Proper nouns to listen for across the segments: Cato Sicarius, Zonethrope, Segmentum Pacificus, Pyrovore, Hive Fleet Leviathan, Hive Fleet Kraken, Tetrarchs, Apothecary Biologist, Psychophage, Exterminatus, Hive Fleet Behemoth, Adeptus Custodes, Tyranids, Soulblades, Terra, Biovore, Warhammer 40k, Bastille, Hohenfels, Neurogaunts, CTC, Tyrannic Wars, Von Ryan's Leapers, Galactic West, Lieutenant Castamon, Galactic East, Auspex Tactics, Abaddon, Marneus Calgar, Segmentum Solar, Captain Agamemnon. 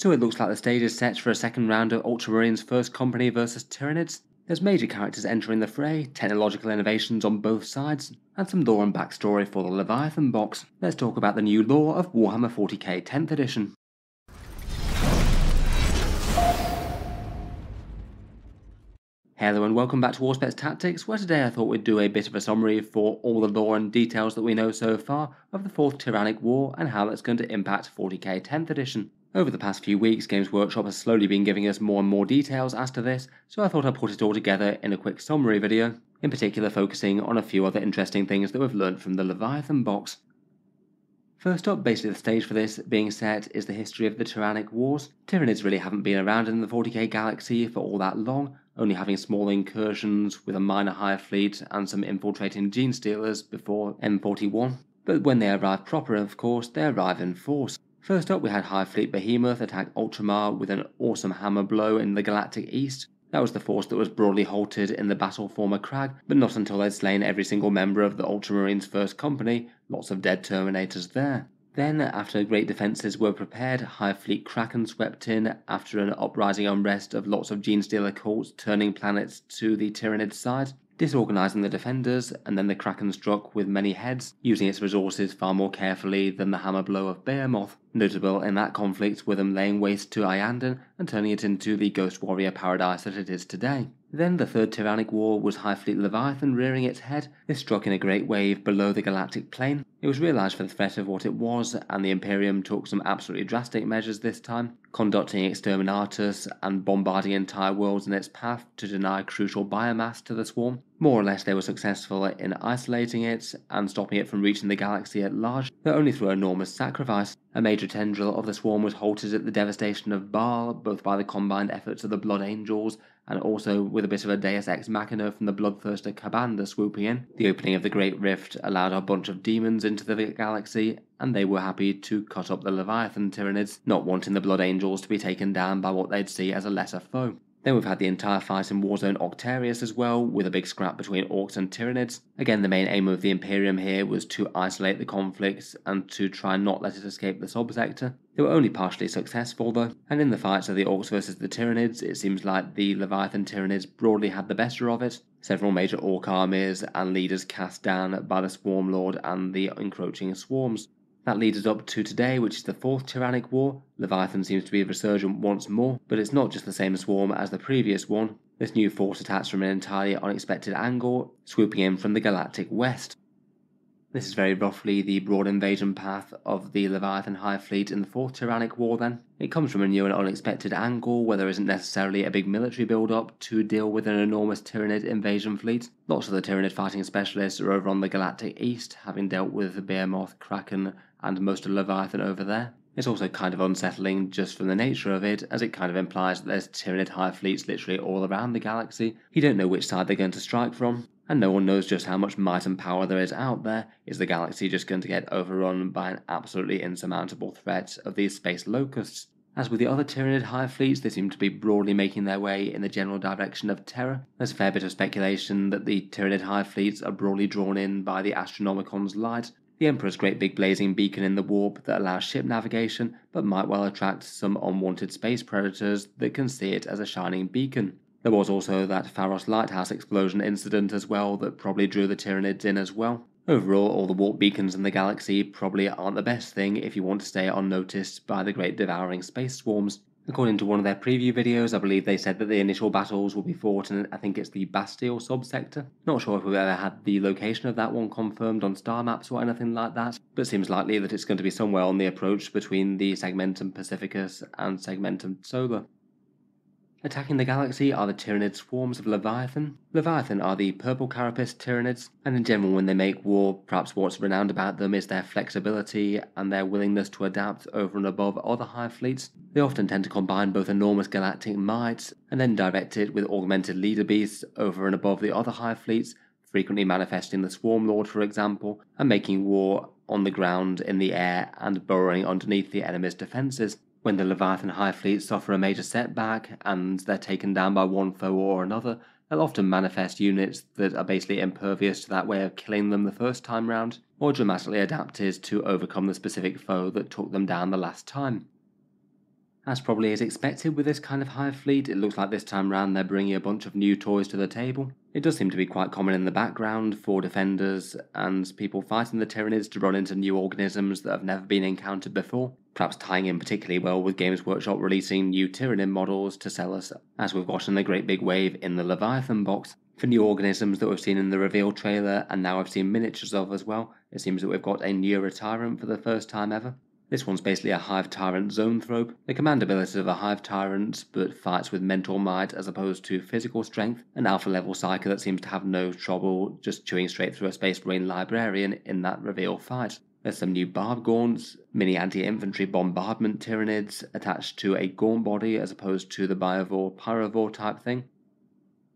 So it looks like the stage is set for a second round of Ultramarines First Company versus Tyranids. There's major characters entering the fray, technological innovations on both sides, and some lore and backstory for the Leviathan box. Let's talk about the new lore of Warhammer 40k 10th edition. Hello and welcome back to Auspex Tactics, where today I thought we'd do a bit of a summary for all the lore and details that we know so far of the Fourth Tyrannic War and how that's going to impact 40k 10th edition. Over the past few weeks, Games Workshop has slowly been giving us more and more details as to this, so I thought I'd put it all together in a quick summary video, in particular focusing on a few other interesting things that we've learned from the Leviathan box. First up, basically the stage for this being set is the history of the Tyrannic Wars. Tyranids really haven't been around in the 40k galaxy for all that long, only having small incursions with a minor hive fleet and some infiltrating gene stealers before M41. But when they arrive proper, of course, they arrive in force. First up, we had Hive Fleet Behemoth attack Ultramar with an awesome hammer blow in the Galactic East. That was the force that was broadly halted in the battle for Macragge, but not until they'd slain every single member of the Ultramarines First Company. Lots of dead Terminators there. Then, after great defences were prepared, Hive Fleet Kraken swept in after an uprising unrest of lots of gene stealer cults turning planets to the Tyranid side, disorganising the defenders, and then the Kraken struck with many heads, using its resources far more carefully than the hammer blow of Behemoth. Notable in that conflict were them laying waste to Iandon and turning it into the ghost warrior paradise that it is today. Then the Third Tyrannic War was Hive Fleet Leviathan rearing its head. This struck in a great wave below the galactic plane. It was realised for the threat of what it was, and the Imperium took some absolutely drastic measures this time, conducting exterminatus and bombarding entire worlds in its path to deny crucial biomass to the swarm. More or less they were successful in isolating it and stopping it from reaching the galaxy at large, though only through enormous sacrifice. A major tendril of the swarm was halted at the devastation of Baal, both by the combined efforts of the Blood Angels and also with a bit of a deus ex machina from the bloodthirster Cabanda swooping in. The opening of the Great Rift allowed a bunch of demons into the galaxy, and they were happy to cut up the Leviathan Tyranids, not wanting the Blood Angels to be taken down by what they'd see as a lesser foe. Then we've had the entire fight in Warzone Octarius as well, with a big scrap between Orcs and Tyranids. Again, the main aim of the Imperium here was to isolate the conflicts and to try and not let it escape the subsector. They were only partially successful though, and in the fights of the Orcs versus the Tyranids, it seems like the Leviathan Tyranids broadly had the better of it. Several major Orc armies and leaders cast down by the Swarmlord and the encroaching swarms. That leads us up to today, which is the Fourth Tyrannic War. Leviathan seems to be resurgent once more, but it's not just the same swarm as the previous one. This new force attacks from an entirely unexpected angle, swooping in from the Galactic West. This is very roughly the broad invasion path of the Leviathan Hive Fleet in the Fourth Tyrannic War then. It comes from a new and unexpected angle where there isn't necessarily a big military build-up to deal with an enormous Tyranid invasion fleet. Lots of the Tyranid fighting specialists are over on the Galactic East, having dealt with the Behemoth, Kraken and most of Leviathan over there. It's also kind of unsettling just from the nature of it, as it kind of implies that there's Tyranid Hive Fleets literally all around the galaxy. You don't know which side they're going to strike from. And no one knows just how much might and power there is out there. Is the galaxy just going to get overrun by an absolutely insurmountable threat of these space locusts? As with the other Tyranid Hive Fleets, they seem to be broadly making their way in the general direction of Terra. There's a fair bit of speculation that the Tyranid Hive Fleets are broadly drawn in by the Astronomicon's light, the Emperor's great big blazing beacon in the warp that allows ship navigation, but might well attract some unwanted space predators that can see it as a shining beacon. There was also that Pharos lighthouse explosion incident as well that probably drew the Tyranids in as well. Overall, all the warp beacons in the galaxy probably aren't the best thing if you want to stay unnoticed by the great devouring space swarms. According to one of their preview videos, I believe they said that the initial battles will be fought in, I think it's the Bastille subsector. Not sure if we've ever had the location of that one confirmed on star maps or anything like that, but it seems likely that it's going to be somewhere on the approach between the Segmentum Pacificus and Segmentum Solar. Attacking the galaxy are the Tyranid swarms of Leviathan. Leviathan are the purple carapace Tyranids, and in general when they make war, perhaps what's renowned about them is their flexibility and their willingness to adapt over and above other hive fleets. They often tend to combine both enormous galactic might and then direct it with augmented leader beasts over and above the other hive fleets, frequently manifesting the Swarmlord for example, and making war on the ground, in the air, and burrowing underneath the enemy's defences. When the Leviathan Hive Fleet suffer a major setback and they're taken down by one foe or another, they'll often manifest units that are basically impervious to that way of killing them the first time round, or dramatically adapted to overcome the specific foe that took them down the last time. As probably is expected with this kind of Hive fleet, it looks like this time round they're bringing a bunch of new toys to the table. It does seem to be quite common in the background for defenders and people fighting the Tyranids to run into new organisms that have never been encountered before, perhaps tying in particularly well with Games Workshop releasing new Tyranid models to sell us, as we've gotten a great big wave in the Leviathan box, for new organisms that we've seen in the reveal trailer and now I've seen miniatures of as well. It seems that we've got a Neura Tyrant for the first time ever. This one's basically a Hive Tyrant Zonethrope, the command abilities of a Hive Tyrant, but fights with mental might as opposed to physical strength, an alpha level psyker that seems to have no trouble just chewing straight through a Space Marine Librarian in that reveal fight. There's some new Barb Gaunts, mini anti-infantry bombardment Tyranids attached to a Gaunt body as opposed to the Biovore Pyrovore type thing.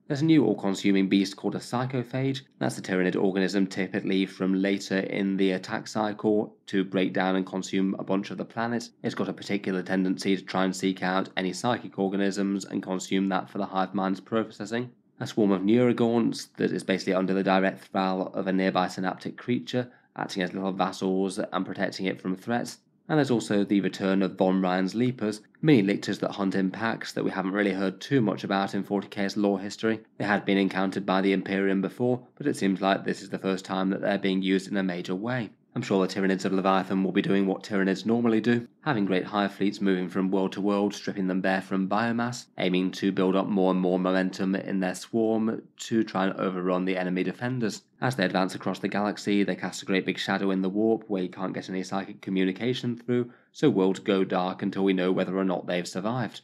There's a new all-consuming beast called a Psychophage. That's a Tyranid organism typically from later in the attack cycle to break down and consume a bunch of the planet. It's got a particular tendency to try and seek out any psychic organisms and consume that for the hive mind's processing. A swarm of Neurogaunts that is basically under the direct thrall of a nearby synaptic creature, acting as little vassals and protecting it from threats. And there's also the return of Von Ryan's Leapers, mini-lictors that hunt in packs that we haven't really heard too much about in 40k's lore history. They had been encountered by the Imperium before, but it seems like this is the first time that they're being used in a major way. I'm sure the Tyranids of Leviathan will be doing what Tyranids normally do, having great hive fleets moving from world to world, stripping them bare from biomass, aiming to build up more and more momentum in their swarm to try and overrun the enemy defenders. As they advance across the galaxy, they cast a great big shadow in the warp where you can't get any psychic communication through, so worlds go dark until we know whether or not they've survived.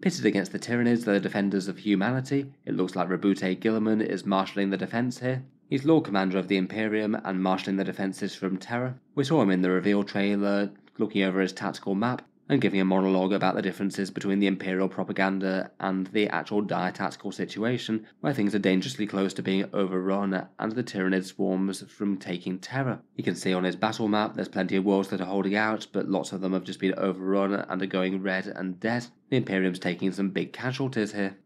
Pitted against the Tyranids are the defenders of humanity. It looks like Roboute Guilliman is marshalling the defence here. He's Lord Commander of the Imperium and marshalling the defences from Terra. We saw him in the reveal trailer looking over his tactical map and giving a monologue about the differences between the Imperial propaganda and the actual dire tactical situation, where things are dangerously close to being overrun and the Tyranid swarms from taking Terra. You can see on his battle map there's plenty of worlds that are holding out, but lots of them have just been overrun and are going red and dead. The Imperium's taking some big casualties here.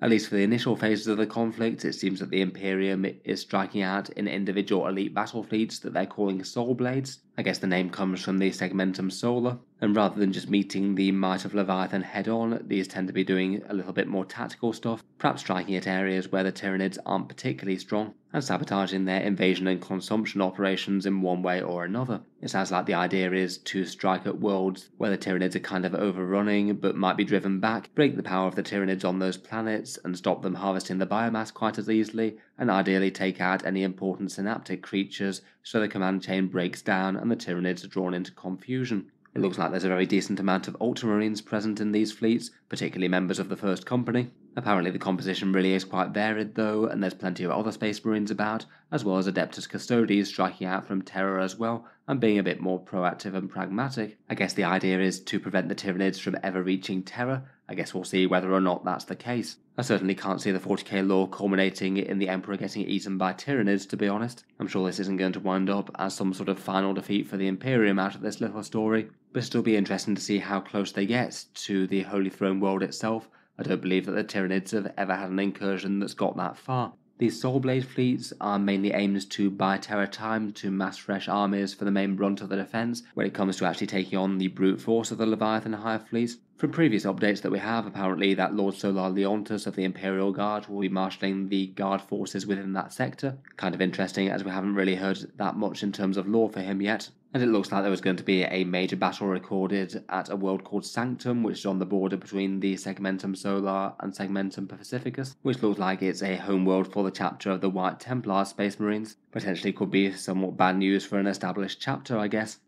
At least for the initial phases of the conflict, it seems that the Imperium is striking out in individual elite battle fleets that they're calling Soulblades. I guess the name comes from the Segmentum Solar, and rather than just meeting the might of Leviathan head-on, these tend to be doing a little bit more tactical stuff, perhaps striking at areas where the Tyranids aren't particularly strong, and sabotaging their invasion and consumption operations in one way or another. It sounds like the idea is to strike at worlds where the Tyranids are kind of overrunning but might be driven back, break the power of the Tyranids on those planets and stop them harvesting the biomass quite as easily, and ideally take out any important synaptic creatures so the command chain breaks down and the Tyranids are drawn into confusion. It looks like there's a very decent amount of Ultramarines present in these fleets, particularly members of the First Company. Apparently the composition really is quite varied though, and there's plenty of other Space Marines about, as well as Adeptus Custodes striking out from Terra as well, and being a bit more proactive and pragmatic. I guess the idea is to prevent the Tyranids from ever reaching Terra. I guess we'll see whether or not that's the case. I certainly can't see the 40k lore culminating in the Emperor getting eaten by Tyranids, to be honest. I'm sure this isn't going to wind up as some sort of final defeat for the Imperium out of this little story, but it'll be interesting to see how close they get to the Holy Throne world itself. I don't believe that the Tyranids have ever had an incursion that's got that far. These Soulblade fleets are mainly aimed to buy Terra time to mass fresh armies for the main brunt of the defence when it comes to actually taking on the brute force of the Leviathan Hive fleets. From previous updates that we have, apparently that Lord Solar Leontas of the Imperial Guard will be marshalling the guard forces within that sector. Kind of interesting as we haven't really heard that much in terms of lore for him yet. And it looks like there was going to be a major battle recorded at a world called Sanctum, which is on the border between the Segmentum Solar and Segmentum Pacificus, which looks like it's a homeworld for the chapter of the White Templar Space Marines. Potentially could be somewhat bad news for an established chapter, I guess.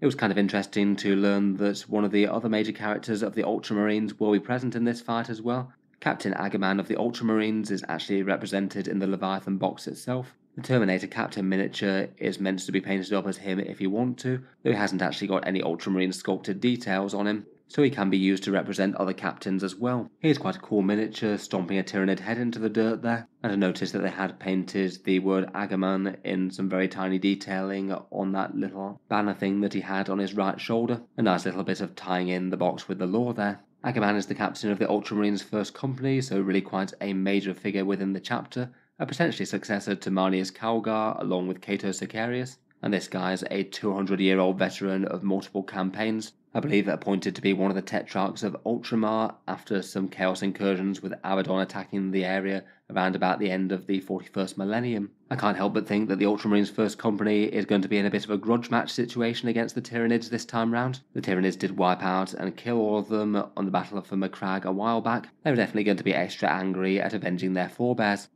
It was kind of interesting to learn that one of the other major characters of the Ultramarines will be present in this fight as well. Captain Agamemnon of the Ultramarines is actually represented in the Leviathan box itself. The Terminator Captain miniature is meant to be painted up as him if you want to, though he hasn't actually got any Ultramarine sculpted details on him, so he can be used to represent other captains as well. Here's quite a cool miniature, stomping a Tyranid head into the dirt there, and I noticed that they had painted the word Agamemnon in some very tiny detailing on that little banner thing that he had on his right shoulder. A nice little bit of tying in the box with the lore there. Agamemnon is the captain of the Ultramarines First Company, so really quite a major figure within the chapter, a potentially successor to Marneus Calgar along with Cato Sicarius, and this guy's a 200-year-old veteran of multiple campaigns, I believe appointed to be one of the Tetrarchs of Ultramar after some Chaos incursions with Abaddon attacking the area around about the end of the 41st millennium. I can't help but think that the Ultramarines' first company is going to be in a bit of a grudge match situation against the Tyranids this time round. The Tyranids did wipe out and kill all of them on the battle for Macragge a while back. They were definitely going to be extra angry at avenging their forebears.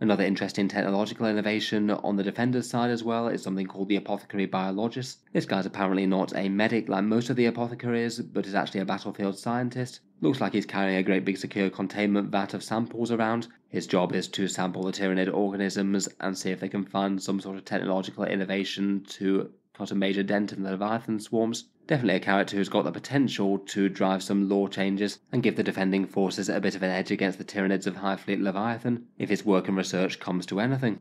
Another interesting technological innovation on the Defender's side as well is something called the Apothecary Biologist. This guy's apparently not a medic like most of the apothecaries, but is actually a battlefield scientist. Looks like he's carrying a great big secure containment vat of samples around. His job is to sample the Tyranid organisms and see if they can find some sort of technological innovation to cut a major dent in the Leviathan swarms. Definitely a character who's got the potential to drive some law changes and give the defending forces a bit of an edge against the Tyranids of Hive Fleet Leviathan, if his work and research comes to anything.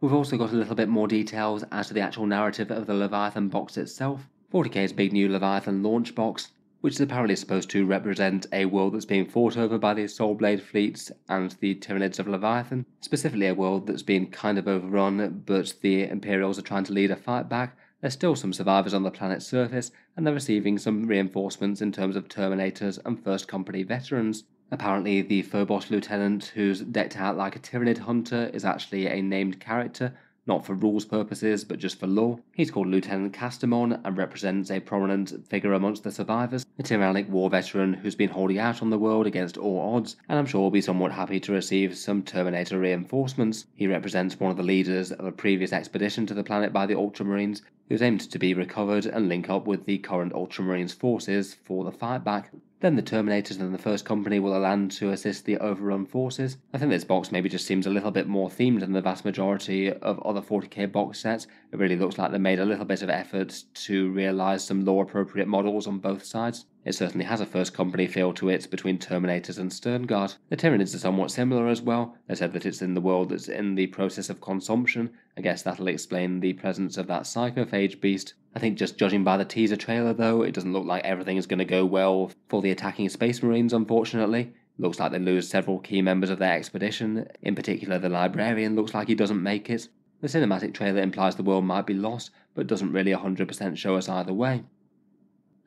We've also got a little bit more details as to the actual narrative of the Leviathan box itself. 40k's big new Leviathan launch box, which is apparently supposed to represent a world that's being fought over by the Soulblade fleets and the Tyranids of Leviathan, specifically a world that's been kind of overrun, but the Imperials are trying to lead a fight back. There's still some survivors on the planet's surface, and they're receiving some reinforcements in terms of Terminators and First Company veterans. Apparently the Phobos lieutenant who's decked out like a Tyranid hunter is actually a named character, not for rules purposes but just for lore. He's called Lieutenant Castamon and represents a prominent figure amongst the survivors, a Tyrannic War veteran who's been holding out on the world against all odds, and I'm sure will be somewhat happy to receive some Terminator reinforcements. He represents one of the leaders of a previous expedition to the planet by the Ultramarines, who's aimed to be recovered and link up with the current Ultramarines forces for the fight back. Then the Terminators and the First Company will land to assist the overrun forces. I think this box maybe just seems a little bit more themed than the vast majority of other 40k box sets. It really looks like they made a little bit of effort to realise some lore-appropriate models on both sides. It certainly has a First Company feel to it between Terminators and Stern Guard. The Tyranids are somewhat similar as well. They said that it's in the world that's in the process of consumption. I guess that'll explain the presence of that psychophage beast. I think just judging by the teaser trailer though, it doesn't look like everything is going to go well for the attacking Space Marines, unfortunately. Looks like they lose several key members of their expedition. In particular, the Librarian looks like he doesn't make it. The cinematic trailer implies the world might be lost, but doesn't really 100% show us either way.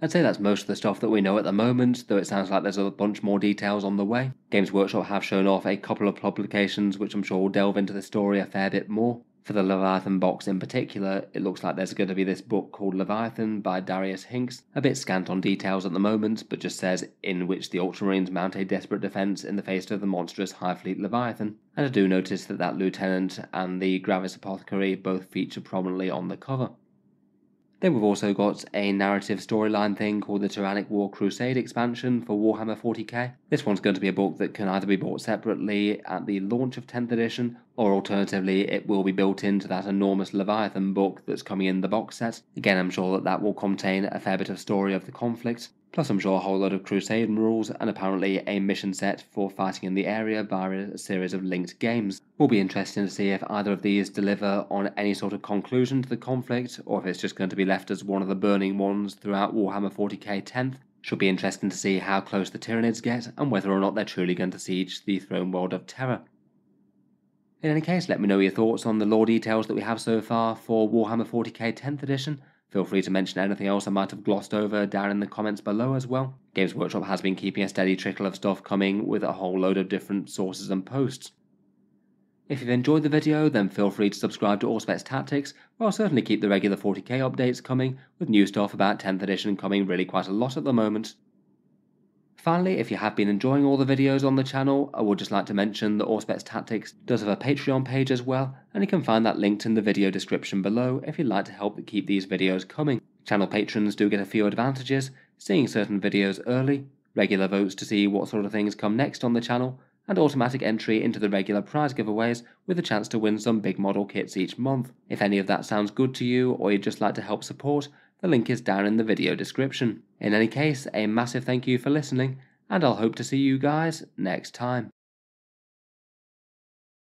I'd say that's most of the stuff that we know at the moment, though it sounds like there's a bunch more details on the way. Games Workshop have shown off a couple of publications which I'm sure will delve into the story a fair bit more. For the Leviathan box in particular, it looks like there's going to be this book called Leviathan by Darius Hinks, a bit scant on details at the moment, but just says in which the Ultramarines mount a desperate defence in the face of the monstrous Hive Fleet Leviathan. And I do notice that that Lieutenant and the Gravis Apothecary both feature prominently on the cover. Then we've also got a narrative storyline thing called the Tyrannic War Crusade expansion for Warhammer 40k. This one's going to be a book that can either be bought separately at the launch of 10th edition, or alternatively it will be built into that enormous Leviathan book that's coming in the box set. Again, I'm sure that will contain a fair bit of story of the conflict, plus I'm sure a whole lot of Crusade rules, and apparently a mission set for fighting in the area via a series of linked games. Will be interesting to see if either of these deliver on any sort of conclusion to the conflict, or if it's just going to be left as one of the burning ones throughout Warhammer 40k 10th. Should be interesting to see how close the Tyranids get, and whether or not they're truly going to siege the throne world of Terra. In any case, let me know your thoughts on the lore details that we have so far for Warhammer 40k 10th edition. Feel free to mention anything else I might have glossed over down in the comments below as well. Games Workshop has been keeping a steady trickle of stuff coming with a whole load of different sources and posts. If you've enjoyed the video, then feel free to subscribe to Auspex Tactics, where I'll certainly keep the regular 40k updates coming, with new stuff about 10th edition coming really quite a lot at the moment. Finally, if you have been enjoying all the videos on the channel, I would just like to mention that Auspex Tactics does have a Patreon page as well, and you can find that linked in the video description below if you'd like to help keep these videos coming. Channel patrons do get a few advantages: seeing certain videos early, regular votes to see what sort of things come next on the channel, and automatic entry into the regular prize giveaways with a chance to win some big model kits each month. If any of that sounds good to you, or you'd just like to help support, the link is down in the video description. In any case, a massive thank you for listening, and I'll hope to see you guys next time.